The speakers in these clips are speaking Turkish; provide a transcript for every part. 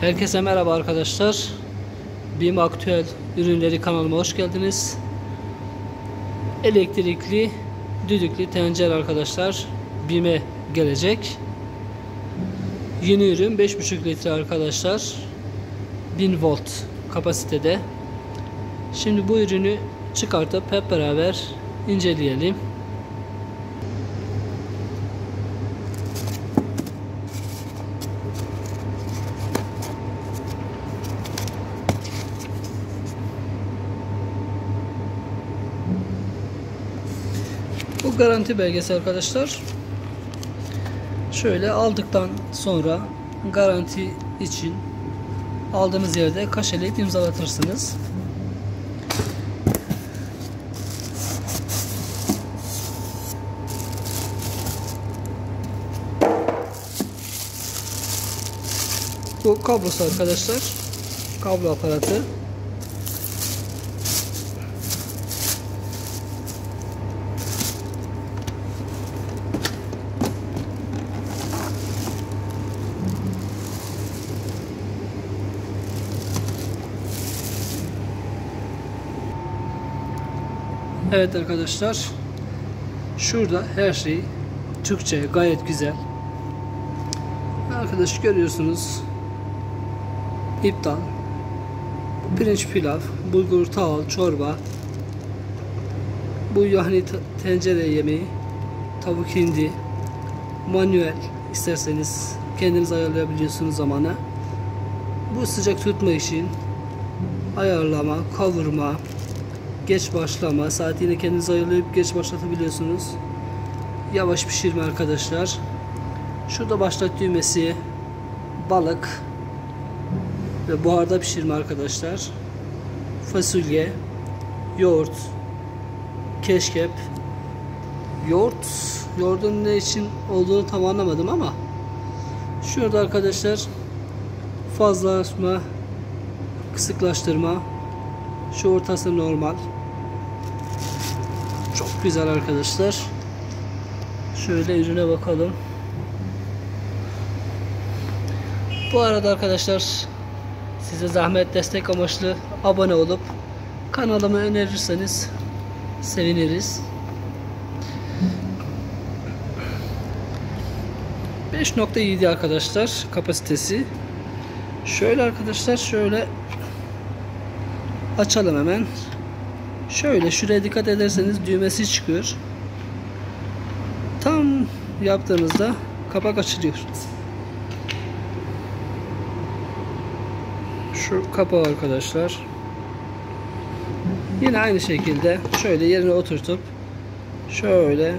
Herkese merhaba arkadaşlar. BİM AKTÜEL ürünleri kanalıma hoş geldiniz. Elektrikli düdüklü tencere arkadaşlar BİM'e gelecek. Yeni ürün 5,5 litre arkadaşlar. 1000 volt kapasitede. Şimdi bu ürünü çıkartıp hep beraber inceleyelim. Bu garanti belgesi arkadaşlar. Şöyle aldıktan sonra garanti için aldığınız yerde kaşeleyip imzalatırsınız. Bu kablosu arkadaşlar. Kablo aparatı. Evet arkadaşlar, şurada her şey Türkçe, gayet güzel. Arkadaş görüyorsunuz, iptal, pirinç pilav, bulgur tahıl, çorba, bu yani tencere yemeği, tavuk hindi, manuel, isterseniz kendiniz ayarlayabiliyorsunuz zamanı. Bu sıcak tutma için ayarlama, kavurma, geç başlama saatini kendiniz ayarlayıp geç başlatabiliyorsunuz. Yavaş pişirme arkadaşlar. Şurada başlat düğmesi, balık ve buharda pişirme arkadaşlar. Fasulye, yoğurt, keşkep. Yoğurdun ne için olduğunu tam anlamadım ama şurada arkadaşlar fazlalaşma, kısıklaştırma. Şu ortası normal. Çok güzel arkadaşlar. Şöyle ürüne bakalım. Bu arada arkadaşlar, size zahmet destek amaçlı abone olup kanalıma önerirseniz seviniriz. 5.7 arkadaşlar kapasitesi. Şöyle arkadaşlar, şöyle açalım hemen. Şöyle şuraya dikkat ederseniz düğmesi çıkıyor. Tam yaptığınızda kapak açılıyor. Şu kapağı arkadaşlar. Yine aynı şekilde şöyle yerine oturtup şöyle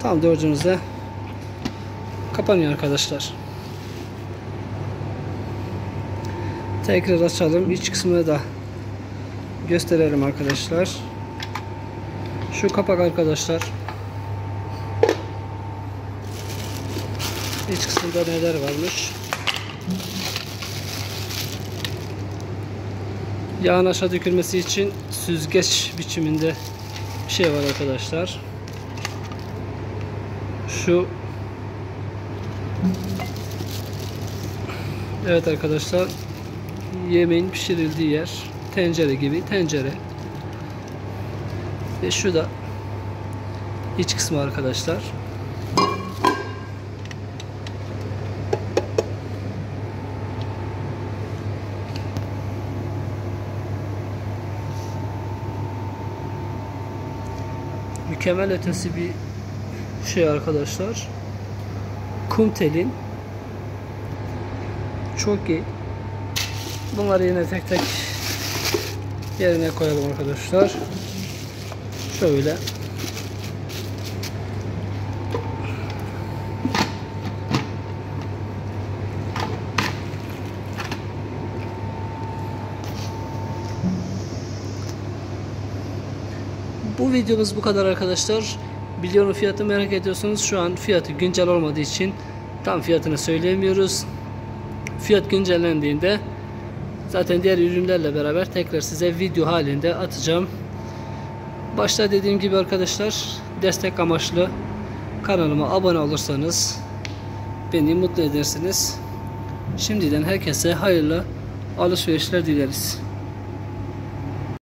tam dördünüzde kapanıyor arkadaşlar. Tekrar açalım. İç kısmını da gösterelim arkadaşlar. Şu kapak arkadaşlar. İç kısımda neler varmış? Yağın aşağı dökülmesi için süzgeç biçiminde bir şey var arkadaşlar. Şu. Evet arkadaşlar. Yemeğin pişirildiği yer. Tencere gibi tencere. Ve şu da iç kısmı arkadaşlar. Mükemmel ötesi bir şey arkadaşlar. Kum telin. Çok iyi. Bunları yine tek tek yerine koyalım arkadaşlar. Şöyle. Bu videomuz bu kadar arkadaşlar. Biliyorum fiyatı merak ediyorsunuz. Şu an fiyatı güncel olmadığı için tam fiyatını söyleyemiyoruz. Fiyat güncellendiğinde zaten diğer ürünlerle beraber tekrar size video halinde atacağım. Başta dediğim gibi arkadaşlar, destek amaçlı kanalıma abone olursanız beni mutlu edersiniz. Şimdiden herkese hayırlı alışverişler dileriz.